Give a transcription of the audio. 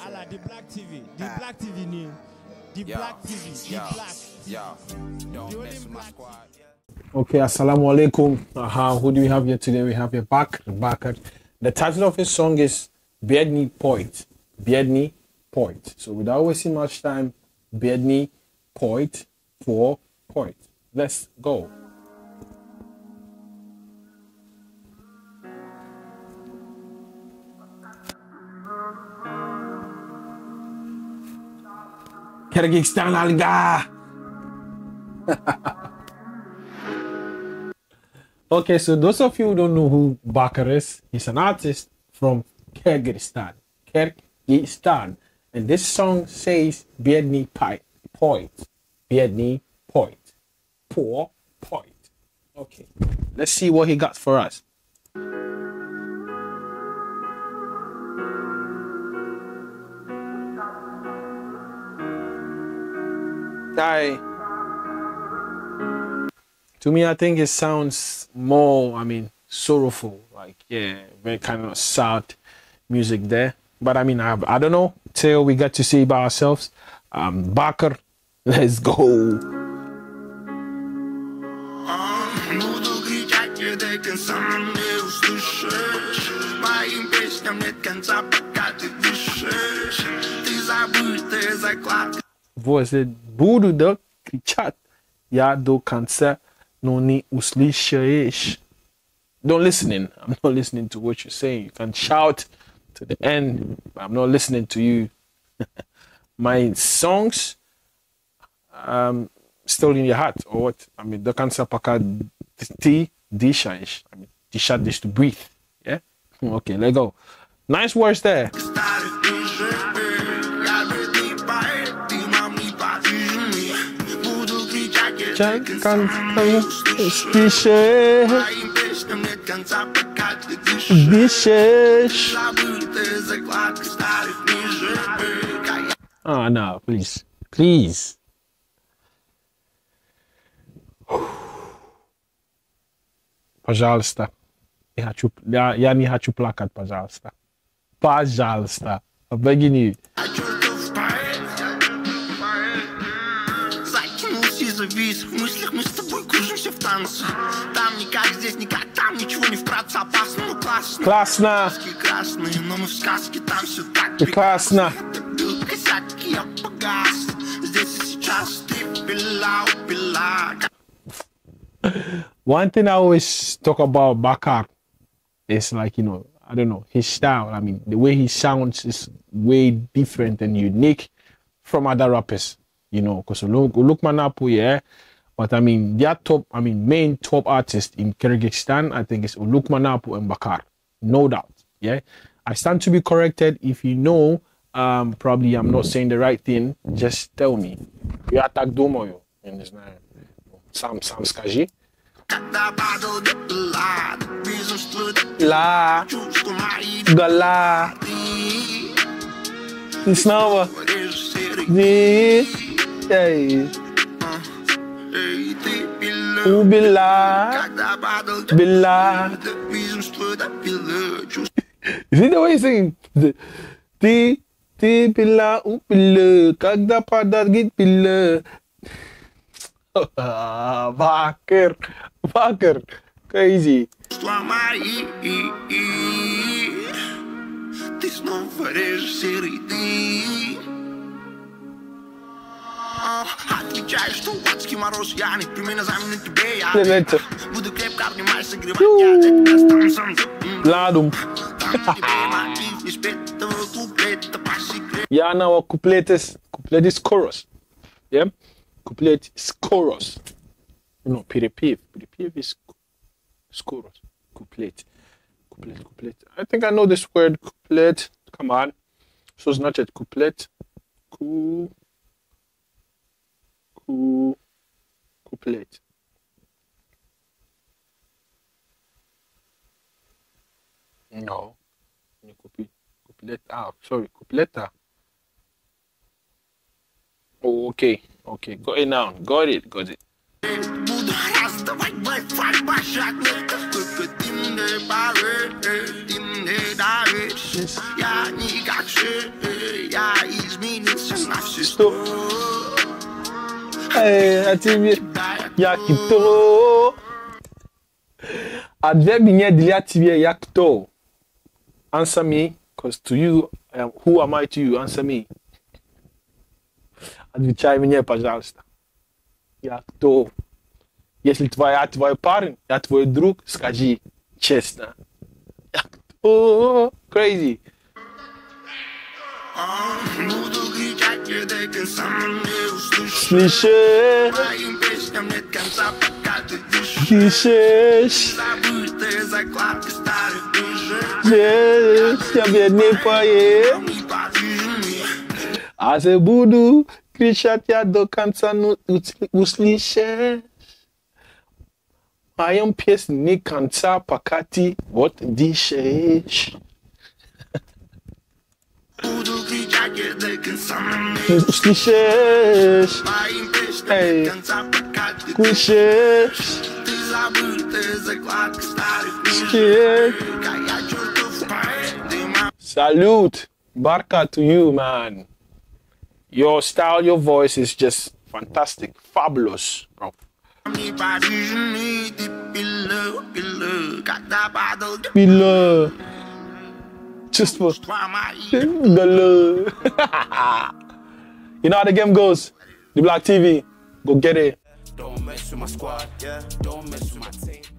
I like Deblaqk TV. Deblaqk TV new. Deblaqk TV. Deblaqk. Yeah. Don't mess with my squad. Okay, assalamu alaikum. Who do we have here today? We have here Bakr. The title of his song is Bedny Poet. Bedny Poet. So without wasting much time, Bedny Poet for Poet. Let's go. Kyrgyzstan alga. Okay, so those of you who don't know who Bakr is, he's an artist from Kyrgyzstan. Kyrgyzstan. And this song says Bedny Poet. Bedny Poet. Poor Poet. Okay, let's see what he got for us. Die. To me, I think it sounds more, sorrowful, like, yeah, very kind of sad music there. But I mean, I don't know, till we get to see by ourselves. Bakr, let's go. Voice it, budu da krichat, ya do cancer. Don't listen in. I'm not listening to what you're saying. You can shout to the end, but I'm not listening to you. My songs still in your heart, or what? The cancer paka t dishansh. Dishat is to breathe. Yeah. Okay, let's go. Nice words there. Oh no, please. Please. Пожалуйста. Я не хочу плакать, пожалуйста. Пожалуйста. I'm begging you. Классно! Классно! One thing I always talk about Bakr is like, I don't know, his style. The way he sounds is way different and unique from other rappers. Because Ulukmanapu, yeah. But their top, main top artist in Kyrgyzstan, I think is Ulukmanapu and Bakr, no doubt. Yeah, I stand to be corrected. If you know, probably I'm not saying the right thing. Just tell me. Я так думаю, я не знаю. Сам скажи. Ла. Гала. И снова. You see the way he's singing? Bakr. Crazy. Yeah, now couplet is chorus. Yeah, couplet is chorus. No, peripev is chorus. Couplet. I think I know this word, couplet. Come on, so it's not yet couplet. Couplet. No. Couplet. Ah, sorry. Coupleta. Oh, okay. Okay. Got it now. Got it. что о тебе я кто? At Bedny Deblaqk TV, я кто? Answer me, because to you, who am I to you? Answer me. Отвечай мне, пожалуйста. Я кто? Если я твой парень, я твой друг, скажи честно. Я кто? Crazy. Слышишь? Слышишь? Здесь я бедный поэт. А я буду кричать, я до конца услышишь. Моя песня не конца, пока ты вот дышишь. Слышишь? Эй, кушаешь? Salute, Bakr to you, man. Your style, your voice is just fantastic, fabulous, bro. Below. Just for the love. You know how the game goes. Deblaqk TV, go get it. Don't mess with my squad, yeah. Don't mess with my team.